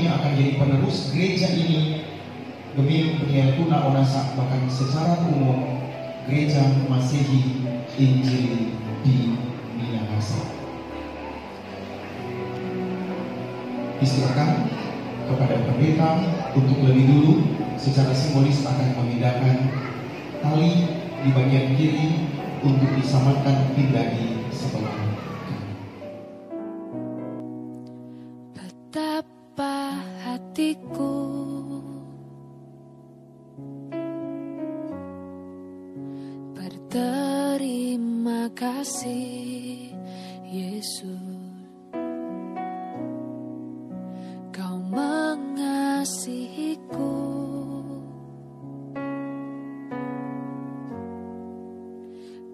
nantinya akan jadi penerus gereja ini demi dunia tuna onasa, bahkan secara umum gereja Masehi Injili di Minahasa. Diserahkan kepada pendeta untuk lebih dulu secara simbolis akan memindahkan tali di bagian kiri untuk disamakan pindah di sebelah. Betapa hatiku berterima kasih Yesus. Kau mengasihiku,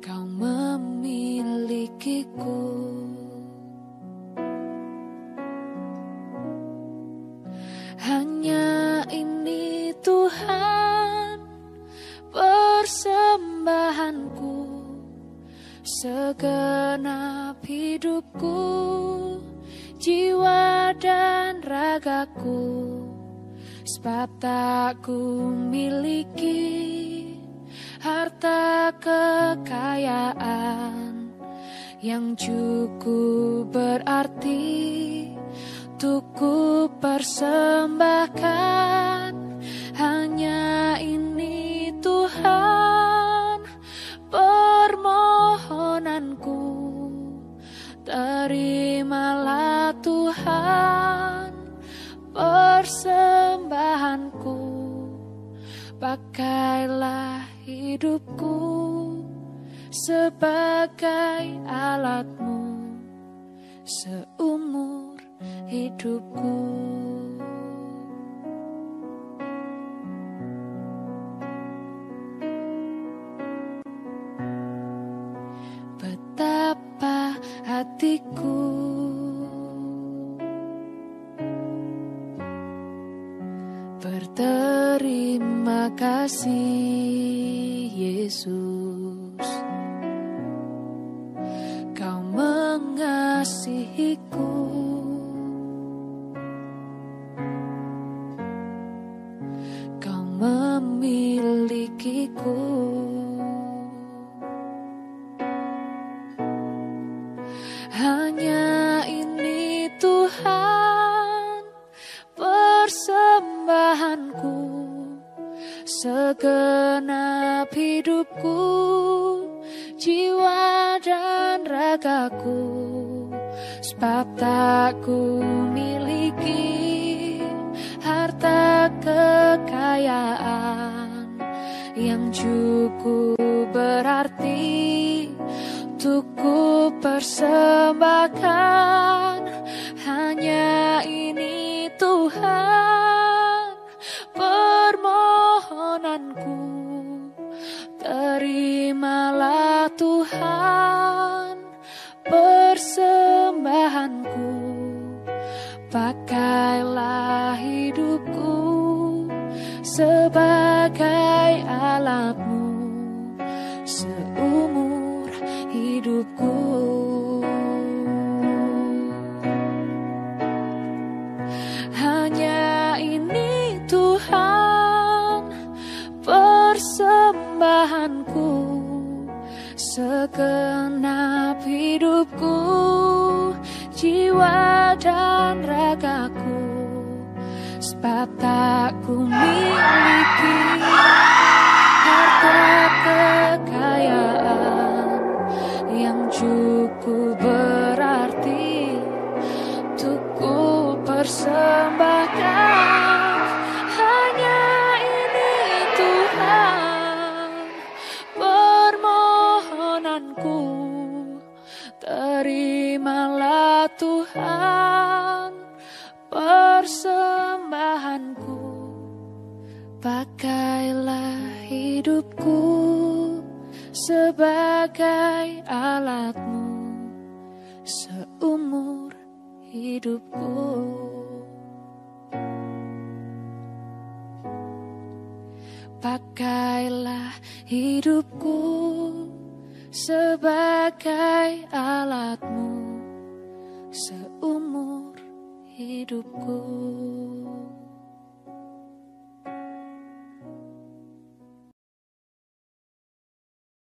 Kau memilikiku, hanya ini Tuhan persembahanku, segenap hidupku, jiwa dan ragaku, sebab tak ku miliki harta kekayaan yang cukup berarti untuk ku persembahkan. Hanya ini Tuhan permohonanku, terimalah Tuhan persembahanku, pakailah hidupku sebagai alat-Mu seumur hidupku. Betapa hatiku berterima kasih Yesus, Kau mengasihiku, Kau memilikiku, hanya ini Tuhan persembahanku, segenap hidupku, jiwa dan ragaku, sebab tak ku miliki harta kekayaan yang cukup berarti untuk ku persembahkan. Hanya ini Tuhan permohonanku, terimalah Tuhan persembahanku, pakailah hidupku sebagai alat-Mu seumur hidupku. Hanya ini Tuhan persembahanku, segenap hidupku, jiwa dan ragaku, sebab tak ku miliki harta kekayaan yang cukup berarti untuk ku persembahkan. Hanya ini Tuhan permohonanku, terimalah Tuhan persembahanku, pakailah hidupku sebagai alat-Mu seumur hidupku. Pakailah hidupku sebagai alat-Mu seumur hidupku. hidupku.